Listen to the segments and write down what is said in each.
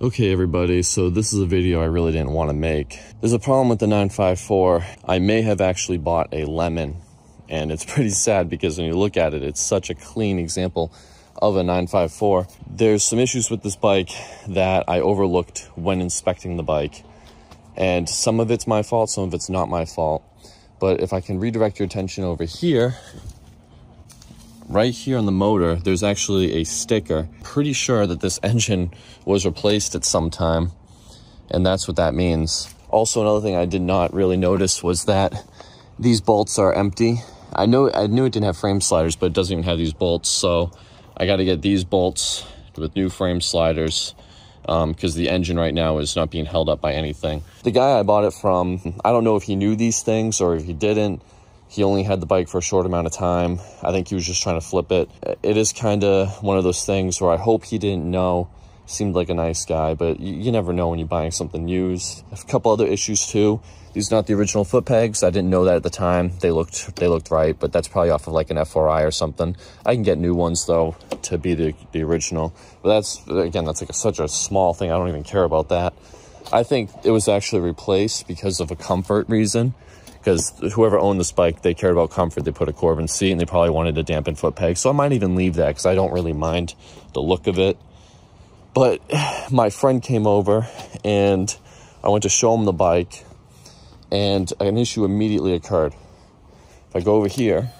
Okay everybody, so this is a video I really didn't want to make. There's a problem with the 954. I may have actually bought a lemon, and it's pretty sad because when you look at it, it's such a clean example of a 954. There's some issues with this bike that I overlooked when inspecting the bike, and some of it's my fault, some of it's not my fault. But if I can redirect your attention over here, right here on the motor, there's actually a sticker. Pretty sure that this engine was replaced at some time, and that's what that means. Also, another thing I did not really notice was that these bolts are empty. I knew it didn't have frame sliders, but it doesn't even have these bolts, so I got to get these bolts with new frame sliders because the engine right now is not being held up by anything. The guy I bought it from, I don't know if he knew these things or if he didn't. He only had the bike for a short amount of time. I think he was just trying to flip it. It is kind of one of those things where I hope he didn't know. Seemed like a nice guy, but you never know when you're buying something used. A couple other issues too. These are not the original foot pegs. I didn't know that at the time. They looked right, but that's probably off of like an F4I or something. I can get new ones though to be the original. But that's like such a small thing. I don't even care about that. I think it was actually replaced because of a comfort reason. Because whoever owned this bike, they cared about comfort. They put a Corbin seat, and they probably wanted a dampened foot peg. So I might even leave that because I don't really mind the look of it. But my friend came over, and I went to show him the bike, and an issue immediately occurred. If I go over here,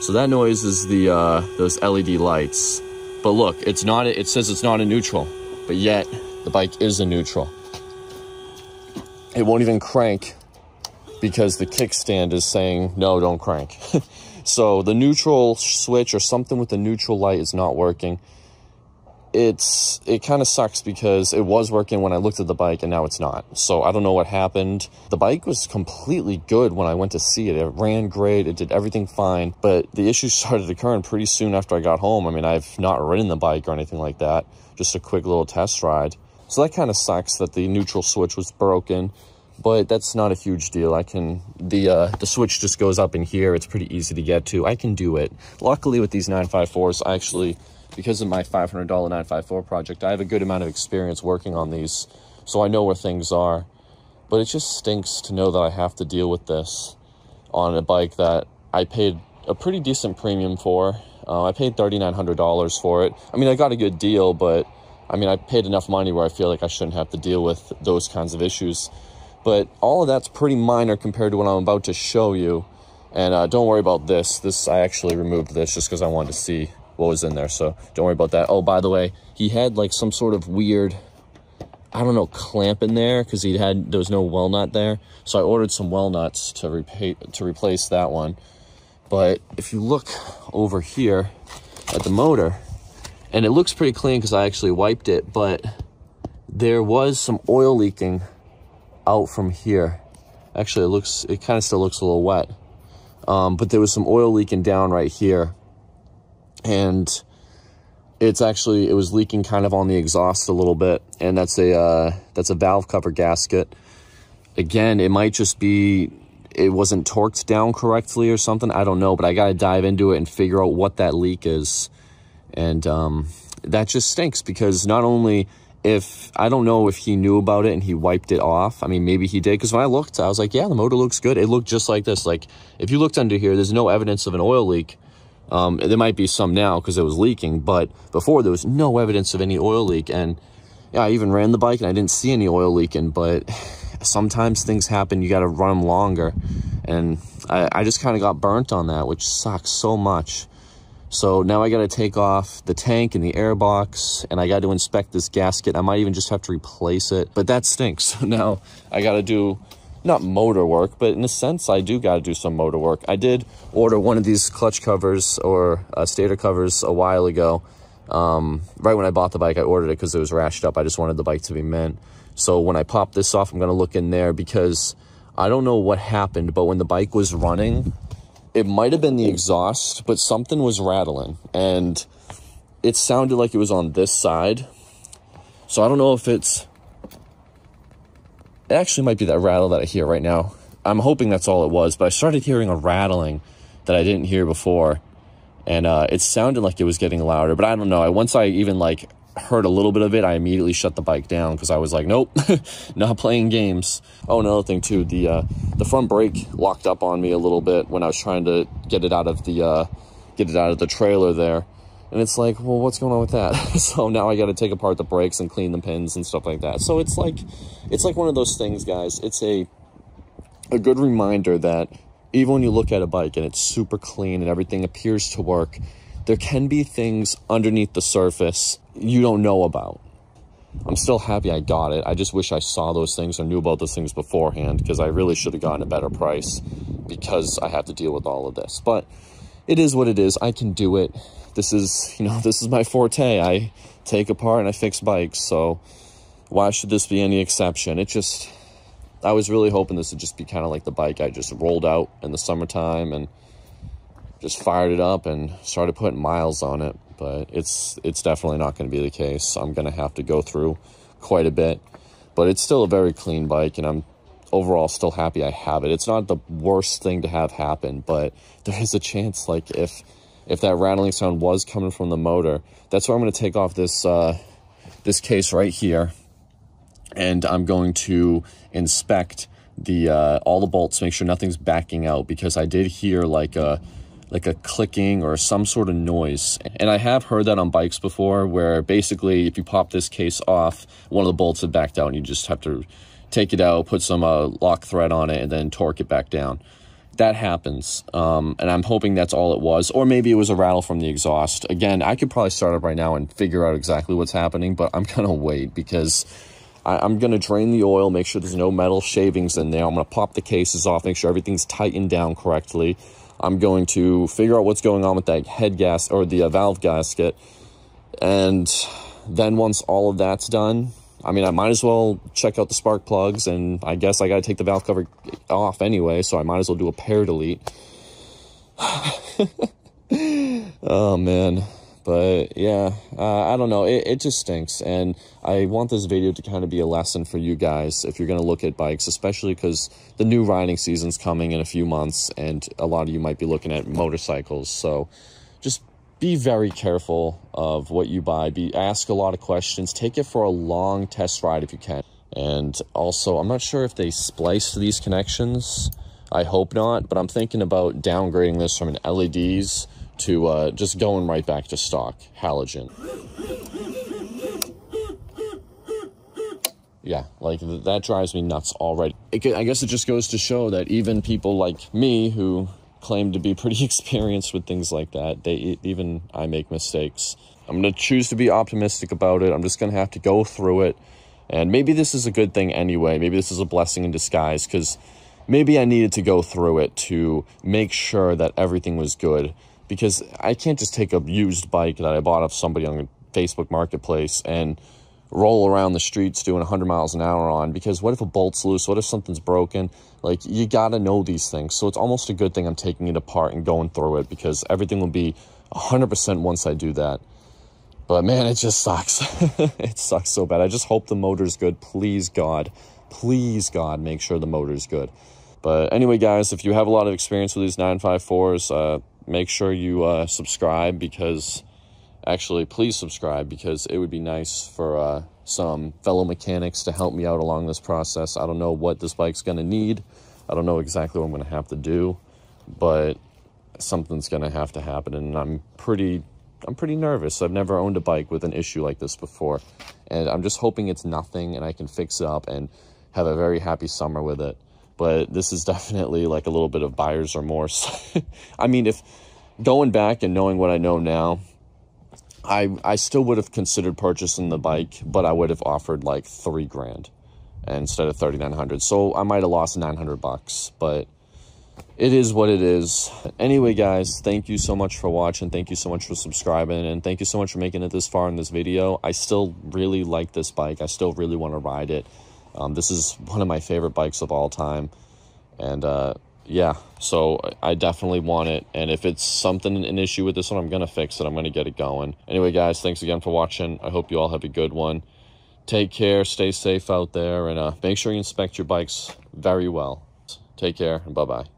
so that noise is the those LED lights. But look, it's not. It says it's not in neutral, but yet the bike is in neutral. It won't even crank because the kickstand is saying, no, don't crank. So the neutral switch or something with the neutral light is not working. It kind of sucks because it was working when I looked at the bike and now it's not. So I don't know what happened. The bike was completely good when I went to see it. It ran great. It did everything fine. But the issues started occurring pretty soon after I got home. I mean, I've not ridden the bike or anything like that. Just a quick little test ride. So that kind of sucks that the neutral switch was broken, but that's not a huge deal. The switch just goes up in here. It's pretty easy to get to. I can do it. Luckily with these 954s, because of my $500 954 project, I have a good amount of experience working on these, so I know where things are. But it just stinks to know that I have to deal with this on a bike that I paid a pretty decent premium for. I paid $3,900 for it. I mean, I got a good deal, but I mean, I paid enough money where I feel like I shouldn't have to deal with those kinds of issues. But all of that's pretty minor compared to what I'm about to show you. And don't worry about this. I actually removed this just because I wanted to see what was in there. So don't worry about that. Oh, by the way, he had like some sort of weird, I don't know, clamp in there because there was no well nut there. So I ordered some well nuts to replace that one. But if you look over here at the motor, and it looks pretty clean because I actually wiped it, but there was some oil leaking out from here. Actually, it kind of still looks a little wet. But there was some oil leaking down right here. And it was leaking kind of on the exhaust a little bit. And that's a valve cover gasket. Again, it might just be it wasn't torqued down correctly or something. I don't know, but I got to dive into it and figure out what that leak is. And that just stinks because not only I don't know if he knew about it and he wiped it off. I mean, maybe he did, because when I looked, I was like, yeah, the motor looks good. It looked just like this. Like, if you looked under here, there's no evidence of an oil leak. There might be some now because it was leaking, but before there was no evidence of any oil leak. And yeah, I even ran the bike and I didn't see any oil leaking, but sometimes things happen. You got to run them longer. And I just kind of got burnt on that, which sucks so much. So now I got to take off the tank and the airbox, and I got to inspect this gasket. I might even just have to replace it, but that stinks. So now I got to do not motor work, but in a sense, I do got to do some motor work. I did order one of these clutch covers or stator covers a while ago. Right when I bought the bike, I ordered it because it was rashed up. I just wanted the bike to be mint. So when I pop this off, I'm going to look in there because I don't know what happened, but when the bike was running, it might have been the exhaust, but something was rattling, and it sounded like it was on this side. So I don't know if it actually might be that rattle that I hear right now. I'm hoping that's all it was, but I started hearing a rattling that I didn't hear before, and it sounded like it was getting louder, but I don't know. Once I even like heard a little bit of it, I immediately shut the bike down because I was like, nope, not playing games. Oh, another thing too, the front brake locked up on me a little bit when I was trying to get it out of the trailer there. And it's like, well, what's going on with that? So now I got to take apart the brakes and clean the pins and stuff like that. So it's like one of those things, guys. It's a good reminder that even when you look at a bike and it's super clean and everything appears to work, there can be things underneath the surface you don't know about. I'm still happy I got it. I just wish I saw those things or knew about those things beforehand, because I really should have gotten a better price because I have to deal with all of this. But it is what it is. I can do it. This is, you know, this is my forte. I take apart and I fix bikes. So why should this be any exception? It just, I was really hoping this would just be kind of like the bike I just rolled out in the summertime and just fired it up and started putting miles on it. But it's definitely not going to be the case. I'm going to have to go through quite a bit, but it's still a very clean bike, and I'm overall still happy I have it. It's not the worst thing to have happen, but there is a chance, like, if that rattling sound was coming from the motor, that's where I'm going to take off this this case right here, and I'm going to inspect the all the bolts, make sure nothing's backing out, because I did hear like a clicking or some sort of noise. And I have heard that on bikes before, where basically if you pop this case off, one of the bolts had backed out and you just have to take it out, put some lock thread on it, and then torque it back down. That happens, and I'm hoping that's all it was, or maybe it was a rattle from the exhaust. Again, I could probably start up right now and figure out exactly what's happening, but I'm going to wait because I'm going to drain the oil, make sure there's no metal shavings in there. I'm going to pop the cases off, make sure everything's tightened down correctly. I'm going to figure out what's going on with that head gasket or the valve gasket, and then once all of that's done, I mean, I might as well check out the spark plugs, and I guess I got to take the valve cover off anyway, so I might as well do a pair delete. Oh, man. But, yeah, I don't know. It just stinks, and I want this video to kind of be a lesson for you guys if you're going to look at bikes, especially because the new riding season's coming in a few months, and a lot of you might be looking at motorcycles, so just be very careful of what you buy. Ask a lot of questions. Take it for a long test ride if you can. And also, I'm not sure if they splice these connections. I hope not, but I'm thinking about downgrading this from an LEDs to just going right back to stock halogen. Yeah, like that drives me nuts already. I guess it just goes to show that even people like me who claim to be pretty experienced with things like that, even I make mistakes. I'm going to choose to be optimistic about it. I'm just going to have to go through it, and maybe this is a good thing anyway. Maybe this is a blessing in disguise, because maybe I needed to go through it to make sure that everything was good, because I can't just take a used bike that I bought off somebody on Facebook Marketplace and roll around the streets doing 100 miles an hour on, because what if a bolt's loose? What if something's broken? Like, you gotta know these things. So it's almost a good thing I'm taking it apart and going through it, because everything will be 100% once I do that. But man, it just sucks. It sucks so bad. I just hope the motor's good. Please God, please God, make sure the motor's good. But anyway, guys, if you have a lot of experience with these 954s, make sure you subscribe, because actually, please subscribe, because it would be nice for some fellow mechanics to help me out along this process. I don't know what this bike's going to need. I don't know exactly what I'm going to have to do, but something's going to have to happen, and I'm pretty nervous. I've never owned a bike with an issue like this before, and I'm just hoping it's nothing and I can fix it up and have a very happy summer with it. But this is definitely like a little bit of buyer's remorse. I mean, if going back and knowing what I know now, I still would have considered purchasing the bike, but I would have offered like $3,000 instead of $3,900. So I might have lost $900, but it is what it is. Anyway, guys, thank you so much for watching. Thank you so much for subscribing, and thank you so much for making it this far in this video. I still really like this bike. I still really want to ride it. This is one of my favorite bikes of all time, and yeah, so I definitely want it, and if it's something, an issue with this one, I'm gonna fix it. I'm gonna get it going. Anyway, guys, thanks again for watching. I hope you all have a good one. Take care, stay safe out there, and make sure you inspect your bikes very well. Take care, and bye-bye.